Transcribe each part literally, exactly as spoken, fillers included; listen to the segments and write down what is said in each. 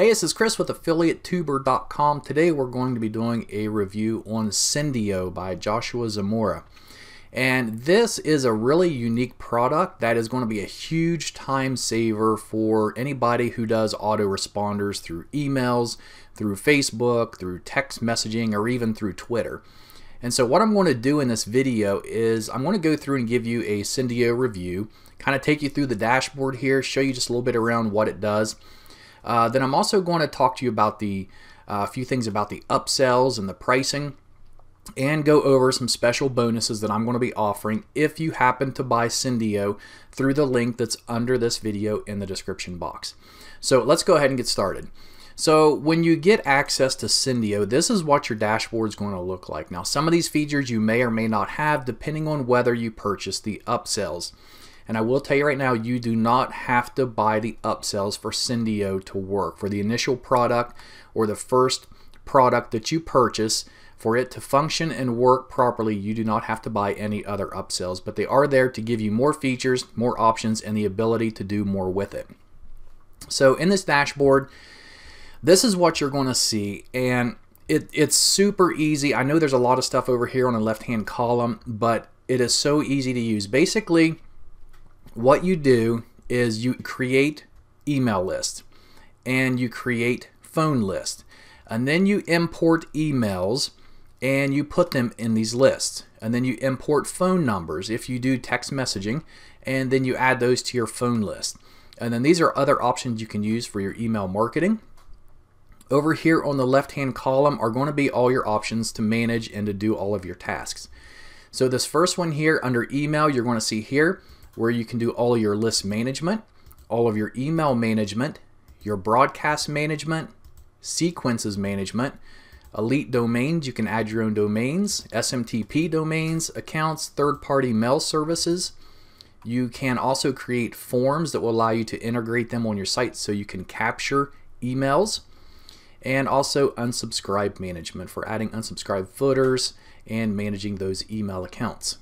Hey, this is Chris with affiliate tuber dot com. Today we're going to be doing a review on Sendiio by Joshua Zamora. And this is a really unique product that is going to be a huge time saver for anybody who does autoresponders through emails, through Facebook, through text messaging, or even through Twitter. And so what I'm going to do in this video is I'm going to go through and give you a Sendiio review, kind of take you through the dashboard here, show you just a little bit around what it does. Uh, then I'm also going to talk to you about the uh, few things about the upsells and the pricing, and go over some special bonuses that I'm going to be offering if you happen to buy Sendiio through the link that's under this video in the description box. So let's go ahead and get started. So when you get access to Sendiio, this is what your dashboard is going to look like. Now, some of these features you may or may not have depending on whether you purchase the upsells. And I will tell you right now, you do not have to buy the upsells for Sendiio to work. For the initial product or the first product that you purchase, for it to function and work properly, you do not have to buy any other upsells. But they are there to give you more features, more options, and the ability to do more with it. So in this dashboard, this is what you're going to see. And it, it's super easy. I know there's a lot of stuff over here on the left-hand column, but it is so easy to use. Basically, what you do is you create email lists and you create phone lists, and then you import emails and you put them in these lists, and then you import phone numbers if you do text messaging, and then you add those to your phone list. And then these are other options you can use for your email marketing. Over here on the left hand column are going to be all your options to manage and to do all of your tasks. So this first one here under email, you're going to see here where you can do all your list management, all of your email management, your broadcast management, sequences management, elite domains, you can add your own domains, S M T P domains, accounts, third-party mail services. You can also create forms that will allow you to integrate them on your site so you can capture emails, and also unsubscribe management for adding unsubscribe footers and managing those email accounts.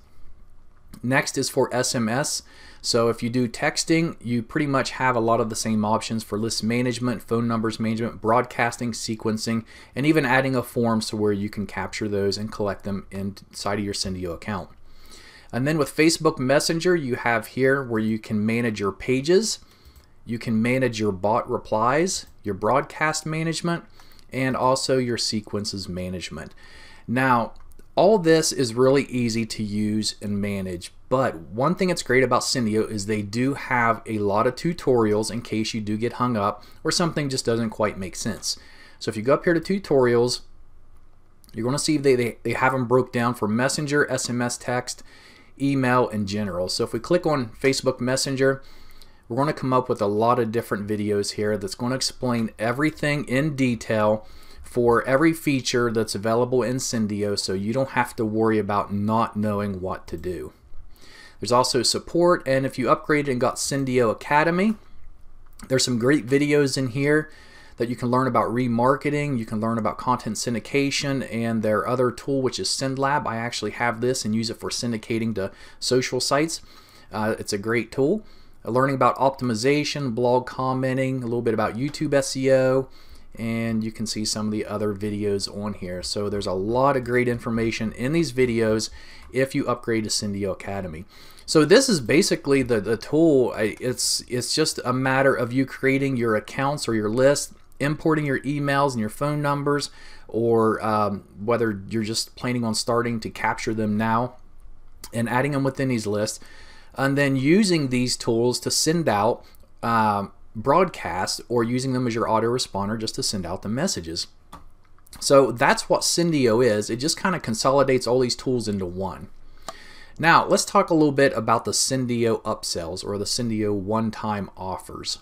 Next is for S M S. So if you do texting, you pretty much have a lot of the same options for list management, phone numbers management, broadcasting, sequencing, and even adding a form so where you can capture those and collect them inside of your Sendiio account. And then with Facebook Messenger, you have here where you can manage your pages, you can manage your bot replies, your broadcast management, and also your sequences management. Now, all this is really easy to use and manage, but one thing that's great about Sendiio is they do have a lot of tutorials in case you do get hung up or something just doesn't quite make sense. So if you go up here to tutorials, you're going to see they, they, they have them broke down for Messenger, S M S text, email, and general. So if we click on Facebook Messenger, we're going to come up with a lot of different videos here that's going to explain everything in detail for every feature that's available in Sendiio, so you don't have to worry about not knowing what to do. There's also support, and if you upgraded and got Sendiio Academy, there's some great videos in here that you can learn about remarketing, you can learn about content syndication, and their other tool, which is SendLab. I actually have this and use it for syndicating to social sites. Uh, it's a great tool. Learning about optimization, blog commenting, a little bit about YouTube S E O, and you can see some of the other videos on here. So there's a lot of great information in these videos if you upgrade to Sendiio Academy. So this is basically the, the tool. It's, it's just a matter of you creating your accounts or your list, importing your emails and your phone numbers, or um, whether you're just planning on starting to capture them now and adding them within these lists, and then using these tools to send out um, broadcast, or using them as your autoresponder just to send out the messages. So that's what Sendiio is. It just kind of consolidates all these tools into one. Now let's talk a little bit about the Sendiio upsells, or the Sendiio one-time offers.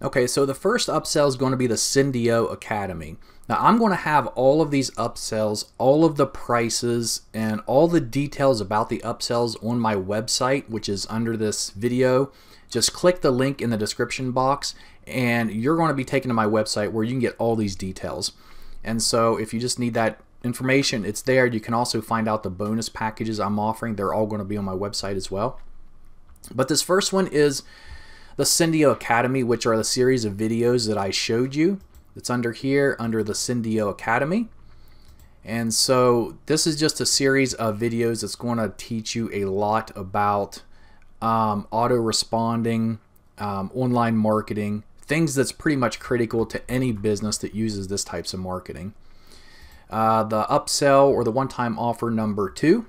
Okay, so the first upsell is going to be the Sendiio Academy. Now I'm going to have all of these upsells, all of the prices, and all the details about the upsells on my website, which is under this video. Just click the link in the description box and you're going to be taken to my website where you can get all these details. And so if you just need that information, it's there. You can also find out the bonus packages I'm offering. They're all going to be on my website as well. But this first one is the Sendiio Academy, which are the series of videos that I showed you. It's under here, under the Sendiio Academy. And so this is just a series of videos that's going to teach you a lot about um, auto-responding, um, online marketing, things that's pretty much critical to any business that uses this types of marketing. Uh, the upsell or the one-time offer number two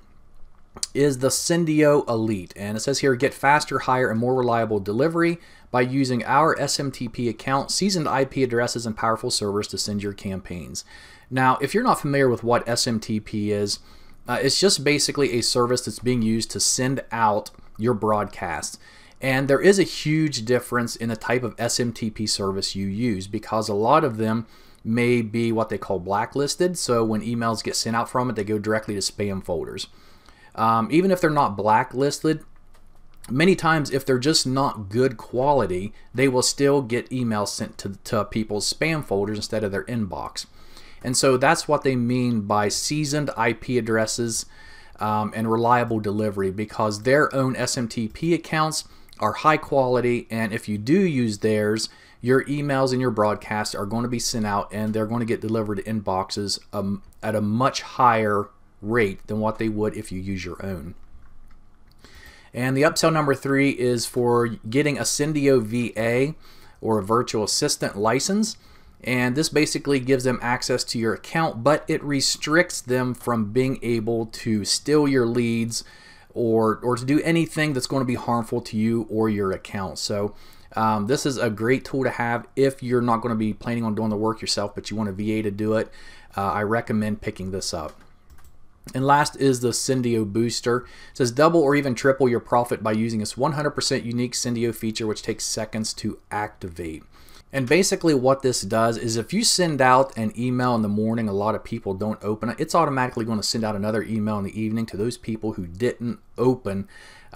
is the Sendiio Elite, and it says here, get faster, higher, and more reliable delivery by using our S M T P account, seasoned I P addresses, and powerful servers to send your campaigns. Now, if you're not familiar with what S M T P is, uh, it's just basically a service that's being used to send out your broadcasts. And there is a huge difference in the type of S M T P service you use, because a lot of them may be what they call blacklisted, so when emails get sent out from it, they go directly to spam folders. Um, even if they're not blacklisted, many times if they're just not good quality, they will still get emails sent to, to people's spam folders instead of their inbox. And so that's what they mean by seasoned I P addresses um, and reliable delivery, because their own S M T P accounts are high quality, and if you do use theirs, your emails and your broadcasts are going to be sent out and they're going to get delivered to inboxes um, at a much higher rate than what they would if you use your own. And the upsell number three is for getting a Sendiio V A or a virtual assistant license, and this basically gives them access to your account, but it restricts them from being able to steal your leads or or to do anything that's going to be harmful to you or your account. So Um, this is a great tool to have if you're not going to be planning on doing the work yourself, but you want a V A to do it. Uh, I recommend picking this up. And last is the Sendiio Booster. It says double or even triple your profit by using this one hundred percent unique Sendiio feature, which takes seconds to activate. And basically what this does is if you send out an email in the morning, a lot of people don't open it, it's automatically going to send out another email in the evening to those people who didn't open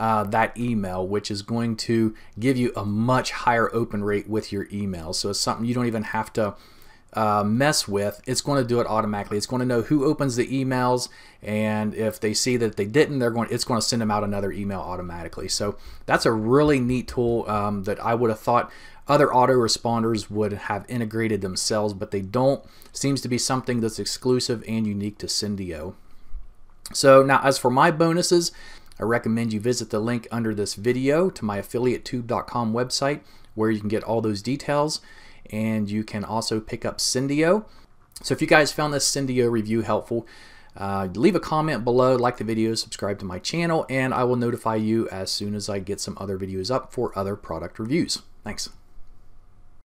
uh, that email, which is going to give you a much higher open rate with your email. So it's something you don't even have to uh, mess with. It's going to do it automatically. It's going to know who opens the emails, and if they see that they didn't, they're going, it's going to send them out another email automatically. So that's a really neat tool um, that I would have thought other autoresponders would have integrated themselves, but they don't. Seems to be something that's exclusive and unique to Sendiio. So now, as for my bonuses, I recommend you visit the link under this video to my affiliate tube dot com website, where you can get all those details, and you can also pick up Sendiio. So if you guys found this Sendiio review helpful, uh, leave a comment below, like the video, subscribe to my channel, and I will notify you as soon as I get some other videos up for other product reviews. Thanks.